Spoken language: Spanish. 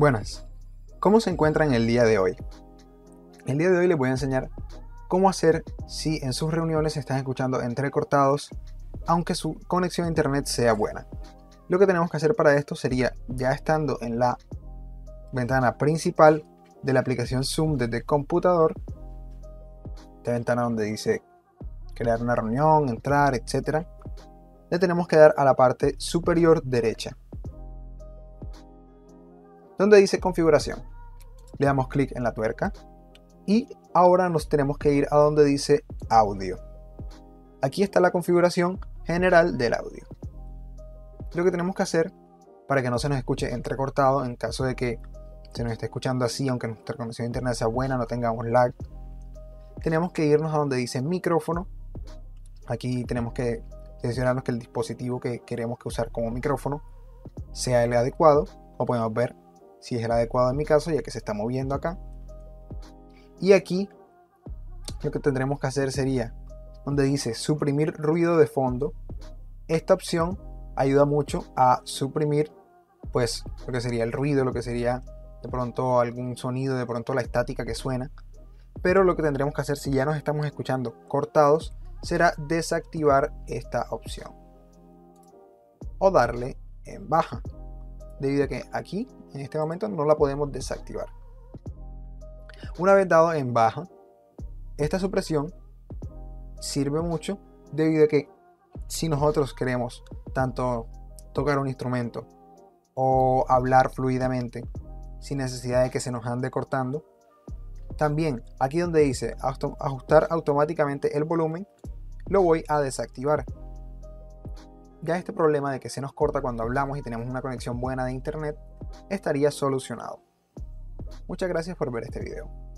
Buenas, ¿cómo se encuentran el día de hoy? El día de hoy les voy a enseñar cómo hacer si en sus reuniones están escuchando entrecortados aunque su conexión a internet sea buena. Lo que tenemos que hacer para esto sería, ya estando en la ventana principal de la aplicación Zoom desde el computador, esta ventana donde dice crear una reunión, entrar, etc., le tenemos que dar a la parte superior derecha, donde dice configuración. Le damos clic en la tuerca y ahora nos tenemos que ir a donde dice audio. Aquí está la configuración general del audio. Lo que tenemos que hacer para que no se nos escuche entrecortado, en caso de que se nos esté escuchando así, aunque nuestra conexión a internet sea buena, no tengamos lag, tenemos que irnos a donde dice micrófono. Aquí tenemos que seleccionarnos que el dispositivo que queremos usar como micrófono sea el adecuado, o podemos ver si es el adecuado en mi caso, ya que se está moviendo acá. Y aquí lo que tendremos que hacer sería, donde dice suprimir ruido de fondo, esta opción ayuda mucho a suprimir pues lo que sería el ruido, lo que sería de pronto algún sonido, de pronto la estática que suena. Pero lo que tendremos que hacer si ya nos estamos escuchando cortados será desactivar esta opción o darle en baja, debido a que aquí en este momento no la podemos desactivar. Una vez dado en baja, esta supresión sirve mucho, debido a que si nosotros queremos tanto tocar un instrumento o hablar fluidamente sin necesidad de que se nos ande cortando, también aquí donde dice ajustar automáticamente el volumen, lo voy a desactivar. Ya este problema de que se nos corta cuando hablamos y tenemos una conexión buena de internet estaría solucionado. Muchas gracias por ver este video.